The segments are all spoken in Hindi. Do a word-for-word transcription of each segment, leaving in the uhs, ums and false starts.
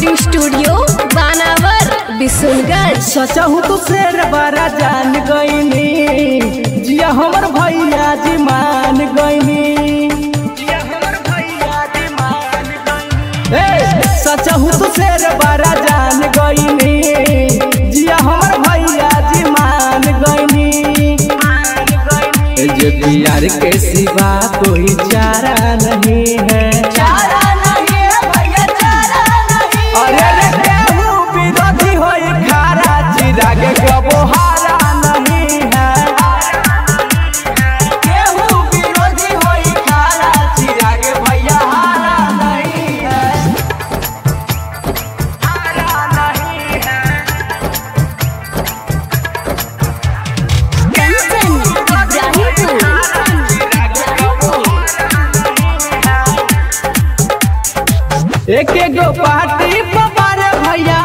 रिकॉर्डिंग स्टूडियो बनावर बिशनगंज। सचहु तो शेर बड़ा जान गईनी, जिया हमर भैया जी मान गईनी, जिया हमर भैया जी मान गईनी। ए सचहु तो शेर बड़ा जान गईनी, जिया हमर भैया जी मान गईनी, मान गईनी। जे प्यार के सिवा कोई चारा नहीं है, चारा एक गो पार्टी पवार भैया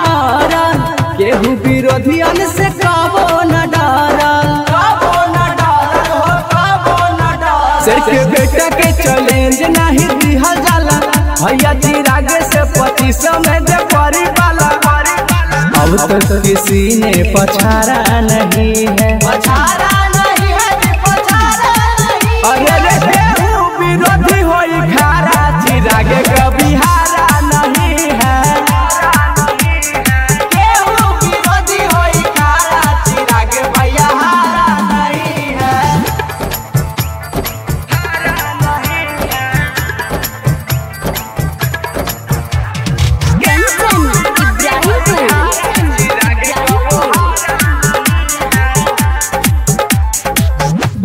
केहू विरोधी से काबो न डारा, काबो न डारा, काबो न डारा। सके बेटा के चैलेंज नहीं दिया जाला, भैया चिराग से पच्चीस में दे परी वाला। अब तो किसी ने पछाड़ा नहीं है, पछाड़ा नहीं है, पछाड़ा नहीं। अरे रे केहू विरोधी होई खारा, चिराग का बिहार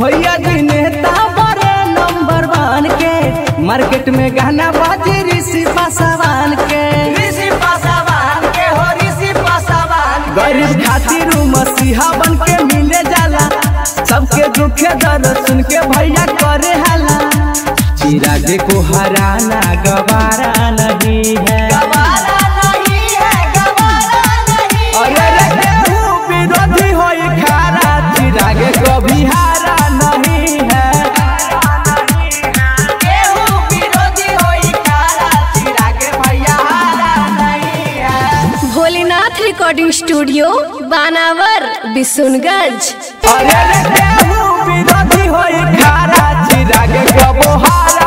भैया जी नेता बड़े नंबर वन के, मार्केट में गाना बाजे ऋषि पासवान के, ऋषि पासवान के हो, ऋषि पासवान। गरीब खातिर मसीहा बन के मिले जाला, सबके दुख दर्द सुन के भैया करे हला। चिराग को हराना गवारा नहीं है, गवारा नहीं है, गवारा नहीं। अरे रे विरोधी होई खारा, चिराग को बिहारा भोलेनाथ रिकॉर्डिंग स्टूडियो बनावर बिशनगंज।